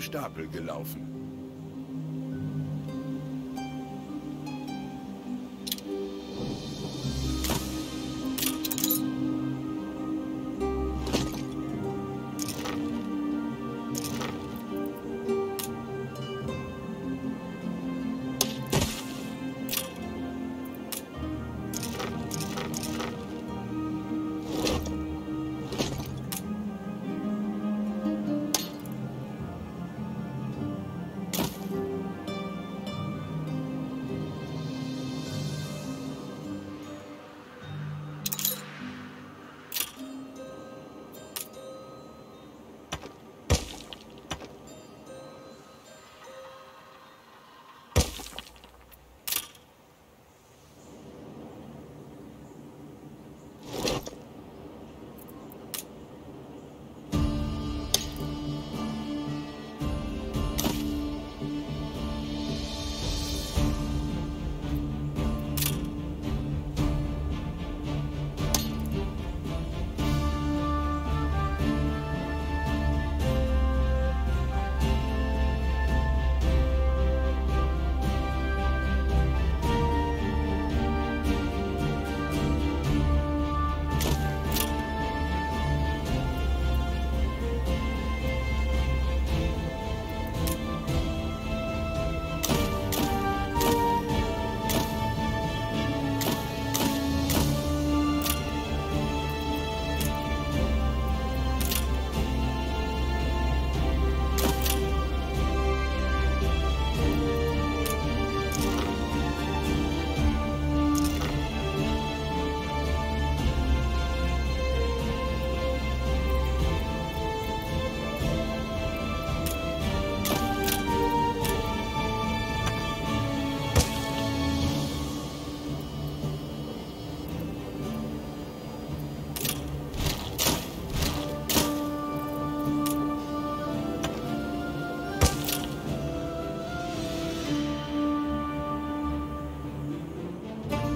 dem Stapel gelaufen.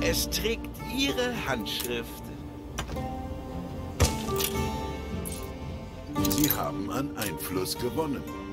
Es trägt ihre Handschrift. Sie haben an Einfluss gewonnen.